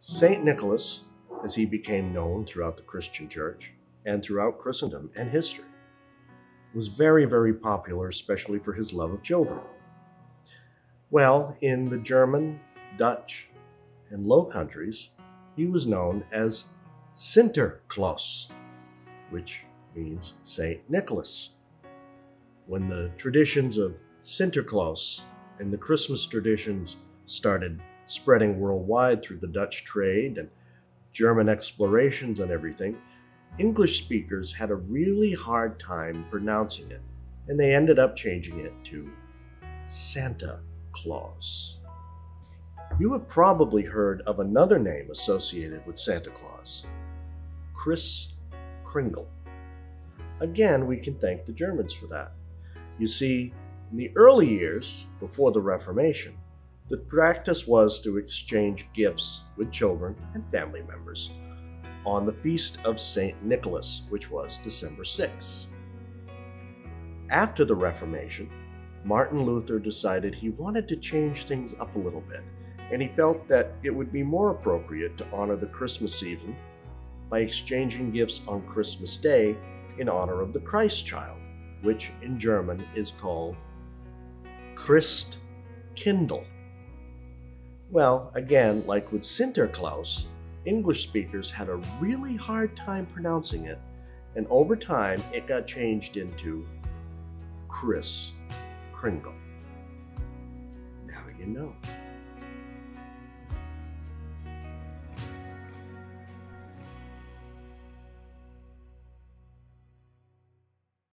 St. Nicholas, as he became known throughout the Christian Church and throughout Christendom and history, was very, very popular, especially for his love of children. Well, in the German, Dutch, and Low Countries, he was known as Sinterklaas, which means St. Nicholas. When the traditions of Sinterklaas and the Christmas traditions started spreading worldwide through the Dutch trade and German explorations and everything, English speakers had a really hard time pronouncing it, and they ended up changing it to Santa Claus. You have probably heard of another name associated with Santa Claus, Kris Kringle. Again, we can thank the Germans for that. You see, in the early years, before the Reformation, the practice was to exchange gifts with children and family members on the feast of St. Nicholas, which was December 6th. After the Reformation, Martin Luther decided he wanted to change things up a little bit, and he felt that it would be more appropriate to honor the Christmas season by exchanging gifts on Christmas Day in honor of the Christ child, which in German is called Christkindl. Well, again, like with Sinterklaas, English speakers had a really hard time pronouncing it, and over time it got changed into Kris Kringle. Now you know.